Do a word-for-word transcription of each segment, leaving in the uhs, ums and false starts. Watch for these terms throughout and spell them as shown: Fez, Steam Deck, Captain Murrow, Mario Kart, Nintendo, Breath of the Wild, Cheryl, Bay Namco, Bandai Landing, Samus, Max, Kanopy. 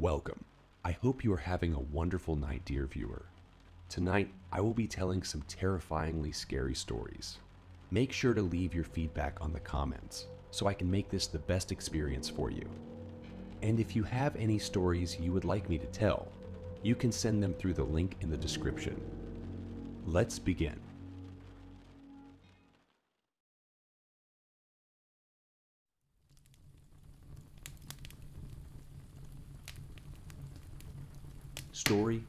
Welcome. I hope you are having a wonderful night, dear viewer. Tonight, I will be telling some terrifyingly scary stories. Make sure to leave your feedback on the comments so I can make this the best experience for you. And if you have any stories you would like me to tell, you can send them through the link in the description. Let's begin. Story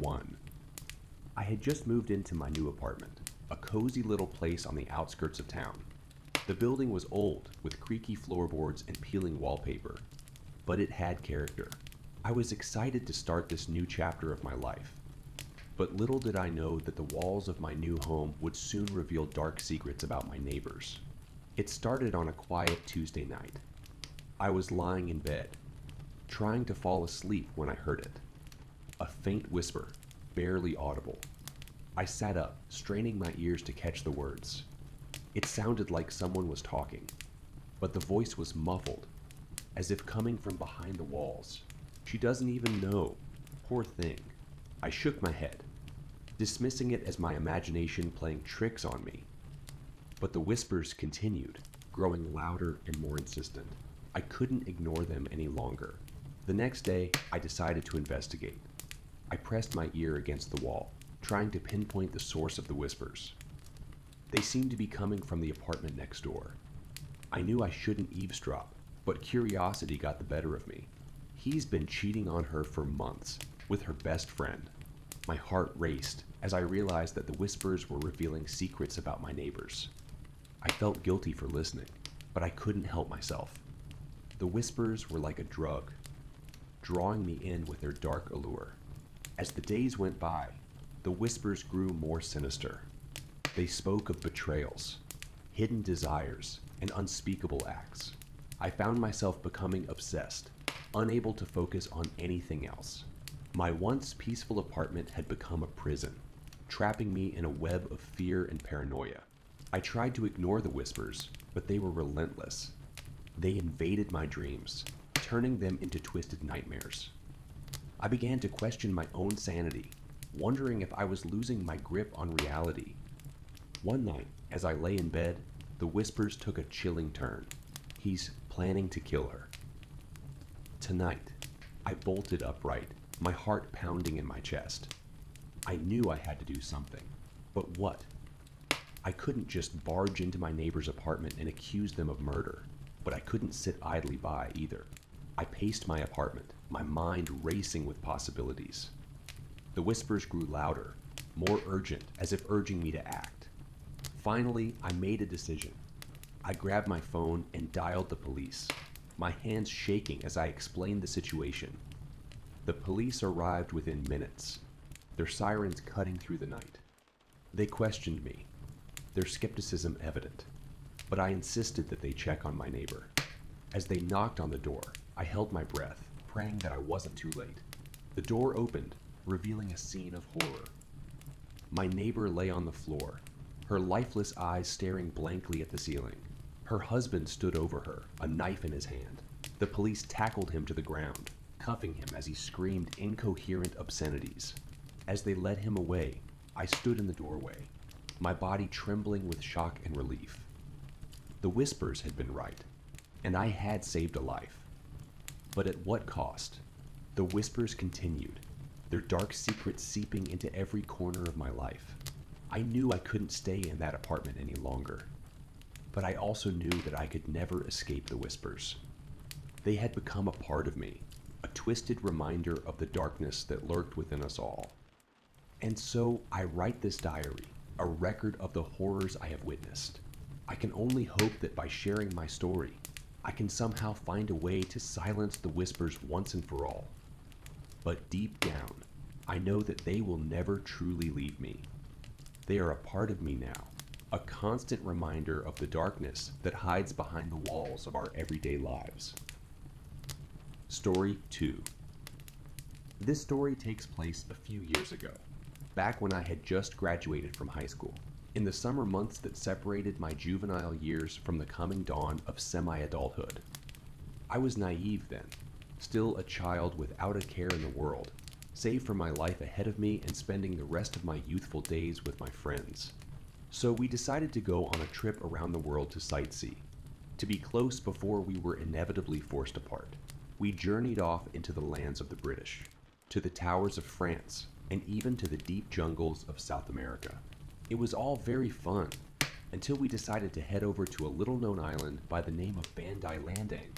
one. I had just moved into my new apartment, a cozy little place on the outskirts of town. The building was old, with creaky floorboards and peeling wallpaper, but it had character. I was excited to start this new chapter of my life, but little did I know that the walls of my new home would soon reveal dark secrets about my neighbors. It started on a quiet Tuesday night. I was lying in bed, trying to fall asleep when I heard it. A faint whisper, barely audible. I sat up, straining my ears to catch the words. It sounded like someone was talking, but the voice was muffled, as if coming from behind the walls. She doesn't even know. Poor thing. I shook my head, dismissing it as my imagination playing tricks on me. But the whispers continued, growing louder and more insistent. I couldn't ignore them any longer. The next day, I decided to investigate. I pressed my ear against the wall, trying to pinpoint the source of the whispers. They seemed to be coming from the apartment next door. I knew I shouldn't eavesdrop, but curiosity got the better of me. He's been cheating on her for months with her best friend. My heart raced as I realized that the whispers were revealing secrets about my neighbors. I felt guilty for listening, but I couldn't help myself. The whispers were like a drug, drawing me in with their dark allure. As the days went by, the whispers grew more sinister. They spoke of betrayals, hidden desires, and unspeakable acts. I found myself becoming obsessed, unable to focus on anything else. My once peaceful apartment had become a prison, trapping me in a web of fear and paranoia. I tried to ignore the whispers, but they were relentless. They invaded my dreams, turning them into twisted nightmares. I began to question my own sanity, wondering if I was losing my grip on reality. One night, as I lay in bed, the whispers took a chilling turn. He's planning to kill her. Tonight, I bolted upright, my heart pounding in my chest. I knew I had to do something, but what? I couldn't just barge into my neighbor's apartment and accuse them of murder, but I couldn't sit idly by either. I paced my apartment, my mind racing with possibilities. The whispers grew louder, more urgent, as if urging me to act. Finally, I made a decision. I grabbed my phone and dialed the police, my hands shaking as I explained the situation. The police arrived within minutes, their sirens cutting through the night. They questioned me, their skepticism evident, but I insisted that they check on my neighbor. As they knocked on the door, I held my breath, praying that I wasn't too late. The door opened, revealing a scene of horror. My neighbor lay on the floor, her lifeless eyes staring blankly at the ceiling. Her husband stood over her, a knife in his hand. The police tackled him to the ground, cuffing him as he screamed incoherent obscenities. As they led him away, I stood in the doorway, my body trembling with shock and relief. The whispers had been right, and I had saved a life. But at what cost? The whispers continued, their dark secrets seeping into every corner of my life. I knew I couldn't stay in that apartment any longer, but I also knew that I could never escape the whispers. They had become a part of me, a twisted reminder of the darkness that lurked within us all. And so I write this diary, a record of the horrors I have witnessed. I can only hope that by sharing my story, I can somehow find a way to silence the whispers once and for all. But deep down, I know that they will never truly leave me. They are a part of me now, a constant reminder of the darkness that hides behind the walls of our everyday lives. Story two. This story takes place a few years ago, back when I had just graduated from high school. In the summer months that separated my juvenile years from the coming dawn of semi-adulthood. I was naive then, still a child without a care in the world, save for my life ahead of me and spending the rest of my youthful days with my friends. So we decided to go on a trip around the world to sightsee, to be close before we were inevitably forced apart. We journeyed off into the lands of the British, to the towers of France, and even to the deep jungles of South America. It was all very fun, until we decided to head over to a little-known island by the name of Bandai Landing,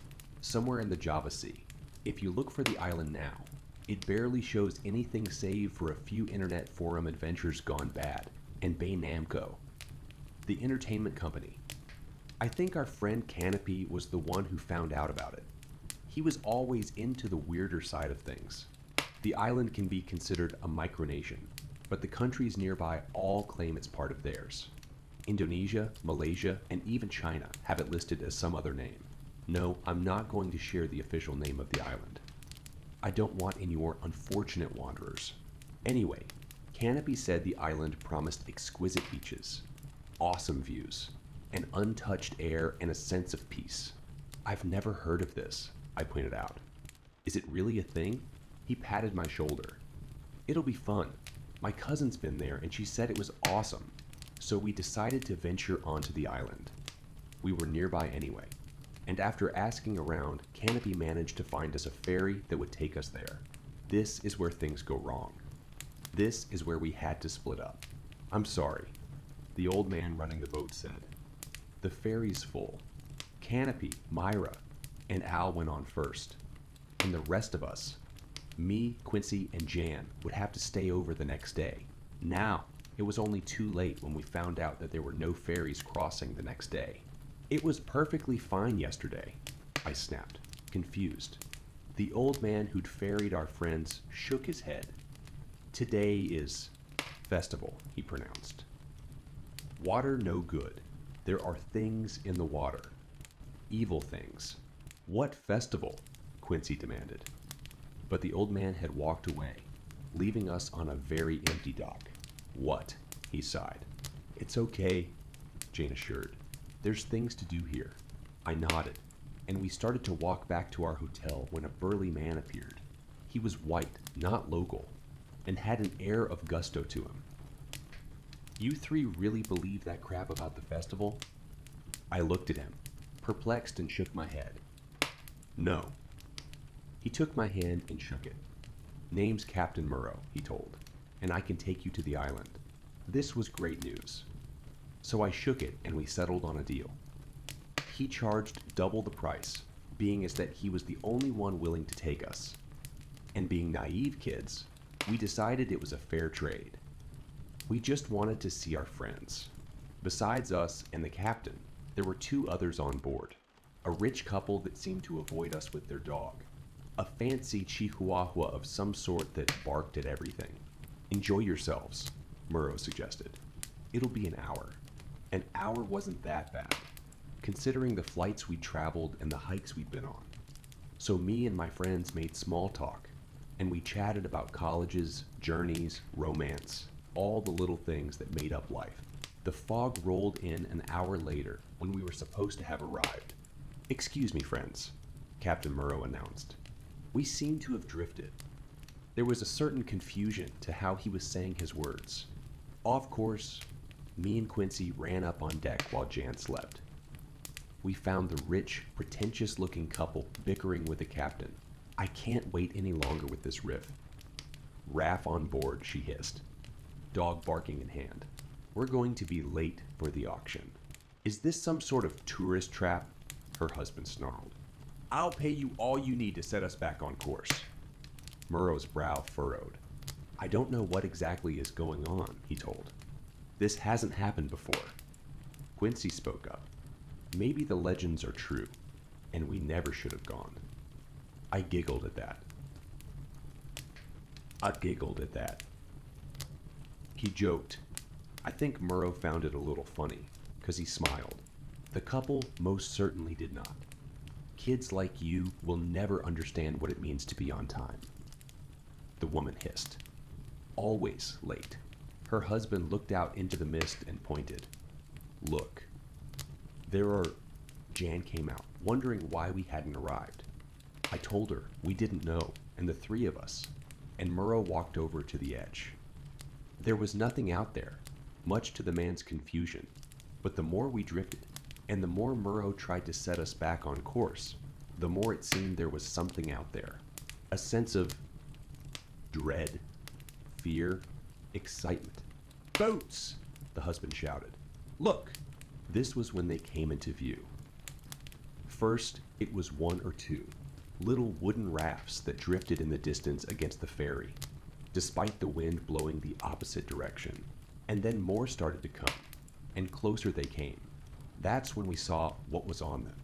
somewhere in the Java Sea. If you look for the island now, it barely shows anything save for a few internet forum adventures gone bad, and Bay Namco, the entertainment company. I think our friend Kanopy was the one who found out about it. He was always into the weirder side of things. The island can be considered a micronation, but the countries nearby all claim it's part of theirs. Indonesia, Malaysia, and even China have it listed as some other name. No, I'm not going to share the official name of the island. I don't want any more unfortunate wanderers. Anyway, Kanopy said the island promised exquisite beaches, awesome views, an untouched air, and a sense of peace. I've never heard of this, I pointed out. Is it really a thing? He patted my shoulder. It'll be fun. My cousin's been there and she said it was awesome. So we decided to venture onto the island. We were nearby anyway. And after asking around, Kanopy managed to find us a ferry that would take us there. This is where things go wrong. This is where we had to split up. I'm sorry, the old man running the boat said. The ferry's full. Kanopy, Myra, and Al went on first. And the rest of us, me, Quincy, and Jan, would have to stay over the next day. Now, it was only too late when we found out that there were no ferries crossing the next day. It was perfectly fine yesterday, I snapped, confused. The old man who'd ferried our friends shook his head. Today is festival, he pronounced. Water no good. There are things in the water. Evil things. What festival? Quincy demanded. But the old man had walked away, leaving us on a very empty dock. What? He sighed. It's okay, Jane assured. There's things to do here. I nodded, and we started to walk back to our hotel when a burly man appeared. He was white, not local, and had an air of gusto to him. You three really believe that crap about the festival? I looked at him, perplexed, and shook my head. No. He took my hand and shook it. Name's Captain Murrow, he told, and I can take you to the island. This was great news. So I shook it and we settled on a deal. He charged double the price, being as that he was the only one willing to take us. And being naive kids, we decided it was a fair trade. We just wanted to see our friends. Besides us and the captain, there were two others on board, a rich couple that seemed to avoid us with their dog. A fancy chihuahua of some sort that barked at everything. Enjoy yourselves, Murrow suggested. It'll be an hour. An hour wasn't that bad, considering the flights we traveled and the hikes we'd been on. So me and my friends made small talk, and we chatted about colleges, journeys, romance, all the little things that made up life. The fog rolled in an hour later when we were supposed to have arrived. Excuse me, friends, Captain Murrow announced. We seemed to have drifted. There was a certain confusion to how he was saying his words. Off course, me and Quincy ran up on deck while Jan slept. We found the rich, pretentious-looking couple bickering with the captain. I can't wait any longer with this riff. Raff on board, she hissed, dog barking in hand. We're going to be late for the auction. Is this some sort of tourist trap? Her husband snarled. I'll pay you all you need to set us back on course. Murrow's brow furrowed. I don't know what exactly is going on, he told. This hasn't happened before. Quincy spoke up. Maybe the legends are true, and we never should have gone. I giggled at that. I giggled at that. He joked. I think Murrow found it a little funny, because he smiled. The couple most certainly did not. Kids like you will never understand what it means to be on time. The woman hissed. Always late. Her husband looked out into the mist and pointed. Look. There are... Jan came out, wondering why we hadn't arrived. I told her we didn't know, and the three of us, and Murrow walked over to the edge. There was nothing out there, much to the man's confusion, but the more we drifted, and the more Murrow tried to set us back on course, the more it seemed there was something out there. A sense of dread, fear, excitement. "Boats!" the husband shouted. "Look!" This was when they came into view. First, it was one or two, little wooden rafts that drifted in the distance against the ferry, despite the wind blowing the opposite direction. And then more started to come, and closer they came. That's when we saw what was on them.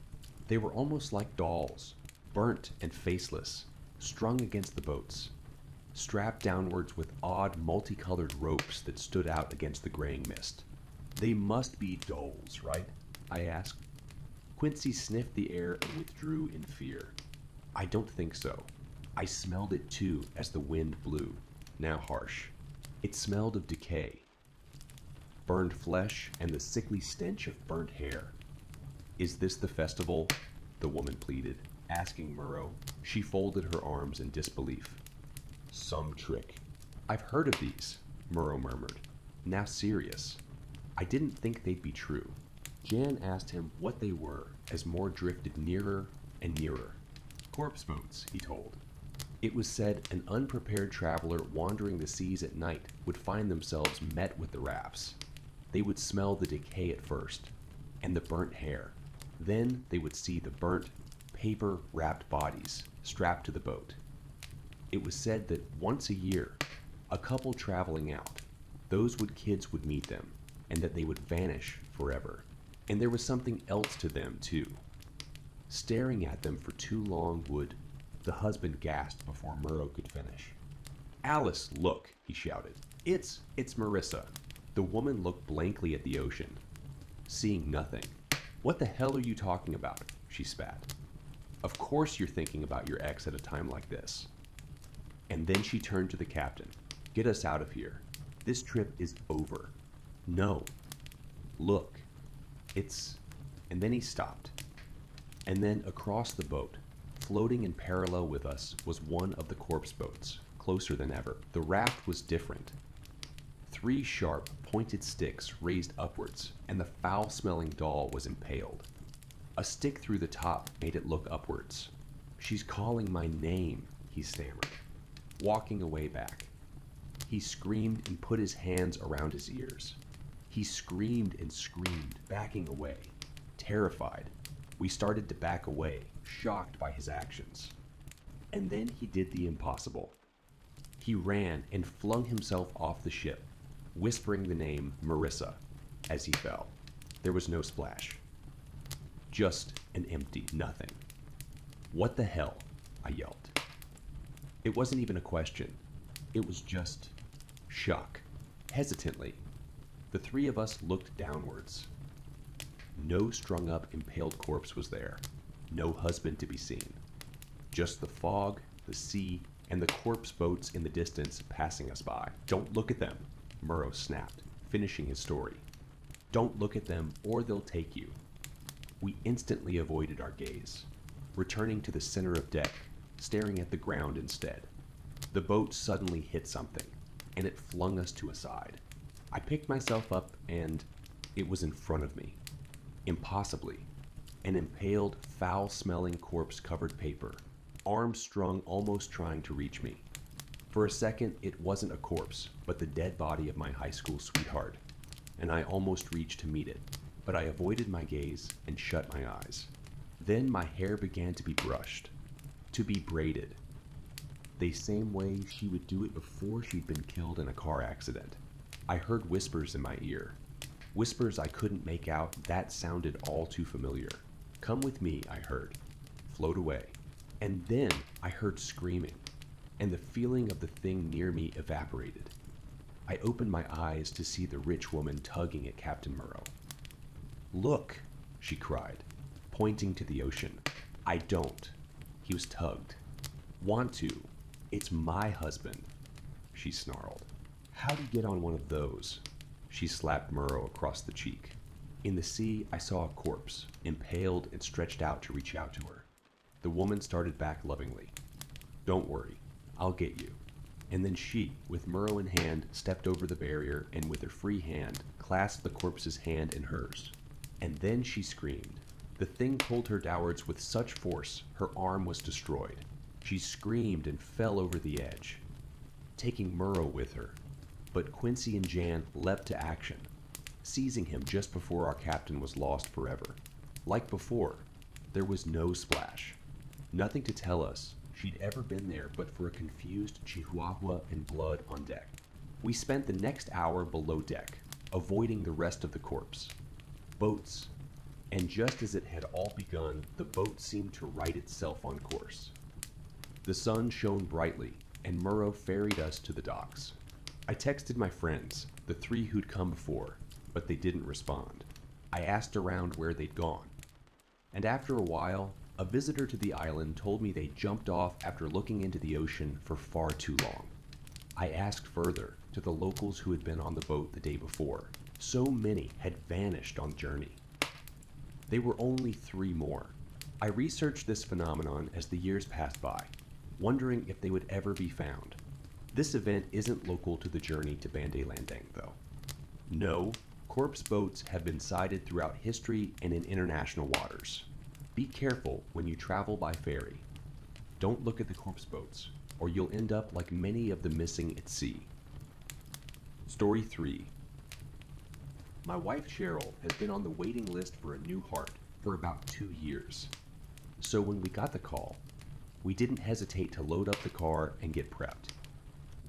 They were almost like dolls, burnt and faceless, strung against the boats, strapped downwards with odd multicolored ropes that stood out against the graying mist. "They must be dolls, right?" I asked. Quincy sniffed the air and withdrew in fear. "I don't think so. I smelled it too as the wind blew, now harsh. It smelled of decay, burned flesh, and the sickly stench of burnt hair." "Is this the festival?" the woman pleaded, asking Murrow. She folded her arms in disbelief. "Some trick." "I've heard of these," Murrow murmured, now serious. I didn't think they'd be true. Jan asked him what they were as more drifted nearer and nearer. "Corpse boats," he told. It was said an unprepared traveler wandering the seas at night would find themselves met with the rafts. They would smell the decay at first, and the burnt hair. Then they would see the burnt, paper-wrapped bodies strapped to the boat. It was said that once a year, a couple traveling out, those would kids would meet them, and that they would vanish forever. And there was something else to them, too. Staring at them for too long would... The husband gasped before Murrow could finish. "Alice, look!" he shouted. It's... it's Marissa." The woman looked blankly at the ocean, seeing nothing. "What the hell are you talking about?" she spat. "Of course you're thinking about your ex at a time like this." And then she turned to the captain. "Get us out of here. This trip is over." "No. Look. It's..." And then he stopped. And then across the boat, floating in parallel with us, was one of the corpse boats, closer than ever. The raft was different. Three sharp, pointed sticks raised upwards, and the foul-smelling doll was impaled. A stick through the top made it look upwards. "She's calling my name," he stammered, walking away back. He screamed and put his hands around his ears. He screamed and screamed, backing away, terrified. We started to back away, shocked by his actions. And then he did the impossible. He ran and flung himself off the ship, whispering the name Marissa as he fell. There was no splash. Just an empty nothing. "What the hell?" I yelled. It wasn't even a question. It was just shock. Hesitantly, the three of us looked downwards. No strung-up, impaled corpse was there. No husband to be seen. Just the fog, the sea, and the corpse boats in the distance passing us by. "Don't look at them," Murrow snapped, finishing his story. "Don't look at them or they'll take you." We instantly avoided our gaze, returning to the center of deck, staring at the ground instead. The boat suddenly hit something, and it flung us to a side. I picked myself up, and it was in front of me. Impossibly, an impaled, foul-smelling corpse-covered paper, arms strung almost trying to reach me. For a second, it wasn't a corpse, but the dead body of my high school sweetheart, and I almost reached to meet it, but I avoided my gaze and shut my eyes. Then my hair began to be brushed, to be braided, the same way she would do it before she'd been killed in a car accident. I heard whispers in my ear, whispers I couldn't make out that sounded all too familiar. "Come with me," I heard, "float away." And then I heard screaming, and the feeling of the thing near me evaporated. I opened my eyes to see the rich woman tugging at Captain Murrow. "Look," she cried, pointing to the ocean. "I don't." He was tugged. "Want to. It's my husband," she snarled. "How'd he get on one of those?" She slapped Murrow across the cheek. In the sea, I saw a corpse, impaled and stretched out to reach out to her. The woman started back lovingly. Don't worry, I'll get you. And then she, with Murrow in hand, stepped over the barrier and with her free hand, clasped the corpse's hand in hers. And then she screamed. The thing pulled her downwards with such force, her arm was destroyed. She screamed and fell over the edge, taking Murrow with her. But Quincy and Jan leapt to action, seizing him just before our captain was lost forever. Like before, there was no splash. Nothing to tell us she'd ever been there but for a confused chihuahua and blood on deck. We spent the next hour below deck, avoiding the rest of the corpse. Boats. And just as it had all begun, the boat seemed to right itself on course. The sun shone brightly, and Murrow ferried us to the docks. I texted my friends, the three who'd come before, but they didn't respond. I asked around where they'd gone. And after a while, a visitor to the island told me they jumped off after looking into the ocean for far too long. I asked further to the locals who had been on the boat the day before. So many had vanished on the journey. They were only three more. I researched this phenomenon as the years passed by, wondering if they would ever be found. This event isn't local to the journey to Bandai Landing, though. No, corpse boats have been sighted throughout history and in international waters. Be careful when you travel by ferry. Don't look at the corpse boats, or you'll end up like many of the missing at sea. Story three. My wife Cheryl has been on the waiting list for a new heart for about two years. So when we got the call, we didn't hesitate to load up the car and get prepped.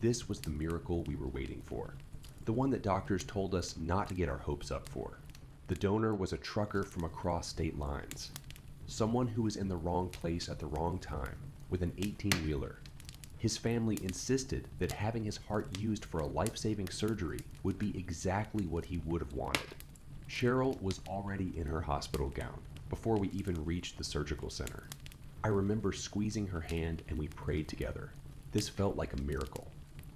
This was the miracle we were waiting for. The one that doctors told us not to get our hopes up for. The donor was a trucker from across state lines. Someone who was in the wrong place at the wrong time, with an eighteen-wheeler. His family insisted that having his heart used for a life-saving surgery would be exactly what he would have wanted. Cheryl was already in her hospital gown before we even reached the surgical center. I remember squeezing her hand and we prayed together. This felt like a miracle.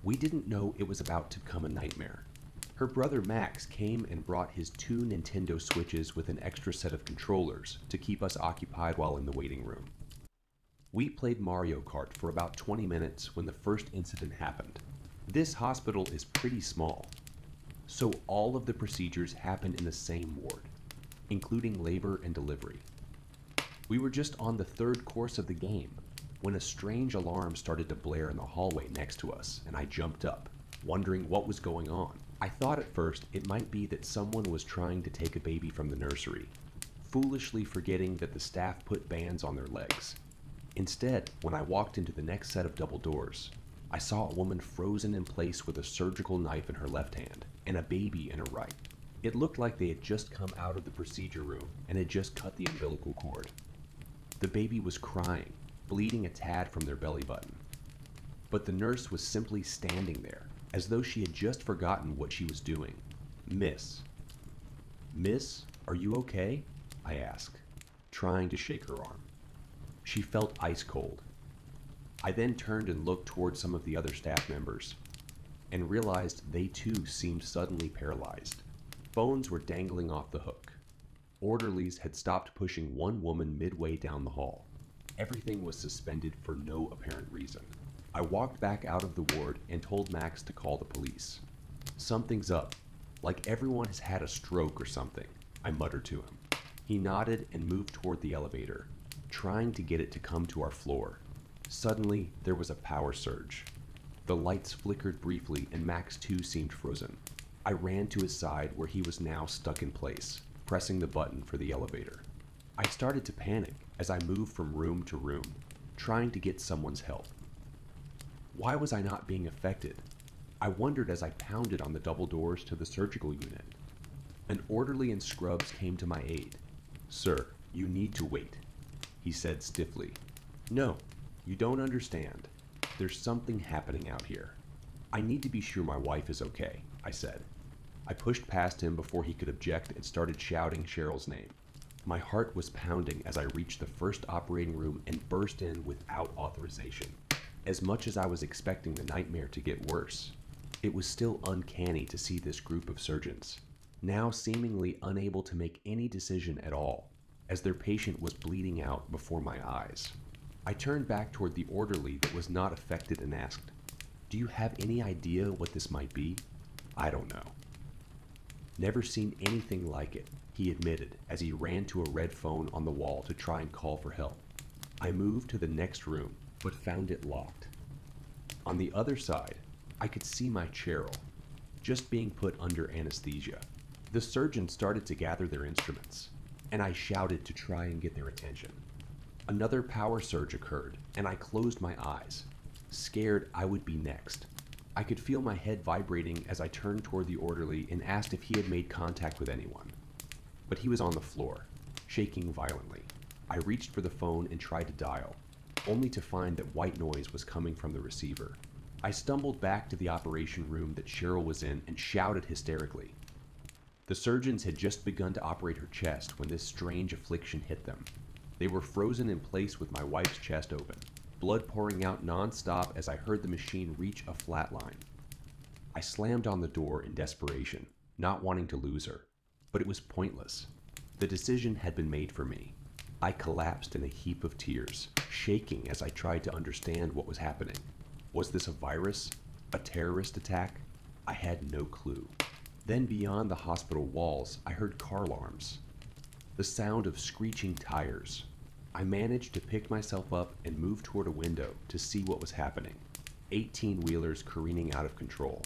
We didn't know it was about to become a nightmare. Her brother Max came and brought his two Nintendo Switches with an extra set of controllers to keep us occupied while in the waiting room. We played Mario Kart for about twenty minutes when the first incident happened. This hospital is pretty small, so all of the procedures happened in the same ward, including labor and delivery. We were just on the third course of the game when a strange alarm started to blare in the hallway next to us, and I jumped up, wondering what was going on. I thought at first it might be that someone was trying to take a baby from the nursery, foolishly forgetting that the staff put bands on their legs. Instead, when I walked into the next set of double doors, I saw a woman frozen in place with a surgical knife in her left hand, and a baby in her right. It looked like they had just come out of the procedure room and had just cut the umbilical cord. The baby was crying, bleeding a tad from their belly button. But the nurse was simply standing there, as though she had just forgotten what she was doing. Miss. Miss, are you okay? I asked, trying to shake her arm. She felt ice cold. I then turned and looked toward some of the other staff members, and realized they too seemed suddenly paralyzed. Phones were dangling off the hook. Orderlies had stopped pushing one woman midway down the hall. Everything was suspended for no apparent reason. I walked back out of the ward and told Max to call the police. Something's up, like everyone has had a stroke or something, I muttered to him. He nodded and moved toward the elevator, trying to get it to come to our floor. Suddenly, there was a power surge. The lights flickered briefly and Max too seemed frozen. I ran to his side where he was now stuck in place, pressing the button for the elevator. I started to panic as I moved from room to room, trying to get someone's help. Why was I not being affected? I wondered as I pounded on the double doors to the surgical unit. An orderly in scrubs came to my aid. Sir, you need to wait, he said stiffly. No, you don't understand. There's something happening out here. I need to be sure my wife is okay, I said. I pushed past him before he could object and started shouting Cheryl's name. My heart was pounding as I reached the first operating room and burst in without authorization. As much as I was expecting the nightmare to get worse, it was still uncanny to see this group of surgeons, now seemingly unable to make any decision at all, as their patient was bleeding out before my eyes. I turned back toward the orderly that was not affected and asked, "Do you have any idea what this might be?" "I don't know." "Never seen anything like it," he admitted as he ran to a red phone on the wall to try and call for help. I moved to the next room, but found it locked. On the other side, I could see my Cheryl, just being put under anesthesia. The surgeons started to gather their instruments, and I shouted to try and get their attention. Another power surge occurred, and I closed my eyes, scared I would be next. I could feel my head vibrating as I turned toward the orderly and asked if he had made contact with anyone. But he was on the floor, shaking violently. I reached for the phone and tried to dial, only to find that white noise was coming from the receiver. I stumbled back to the operation room that Cheryl was in and shouted hysterically. The surgeons had just begun to operate her chest when this strange affliction hit them. They were frozen in place with my wife's chest open, blood pouring out non-stop as I heard the machine reach a flat line. I slammed on the door in desperation, not wanting to lose her, but it was pointless. The decision had been made for me. I collapsed in a heap of tears, shaking as I tried to understand what was happening. Was this a virus? A terrorist attack? I had no clue. Then beyond the hospital walls, I heard car alarms, the sound of screeching tires. I managed to pick myself up and move toward a window to see what was happening. eighteen-wheelers careening out of control.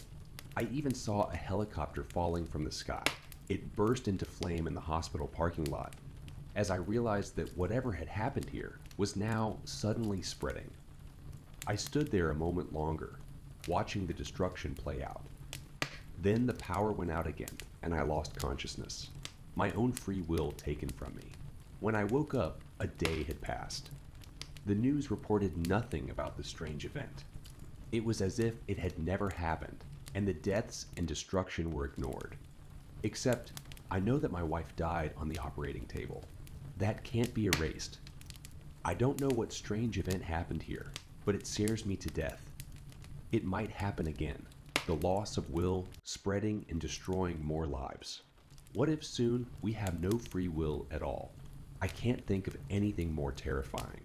I even saw a helicopter falling from the sky. It burst into flame in the hospital parking lot, as I realized that whatever had happened here was now suddenly spreading. I stood there a moment longer, watching the destruction play out. Then the power went out again, and I lost consciousness, my own free will taken from me. When I woke up, a day had passed. The news reported nothing about the strange event. It was as if it had never happened, and the deaths and destruction were ignored. Except, I know that my wife died on the operating table. That can't be erased. I don't know what strange event happened here, but it scares me to death. It might happen again. The loss of will, spreading and destroying more lives. What if soon we have no free will at all? I can't think of anything more terrifying.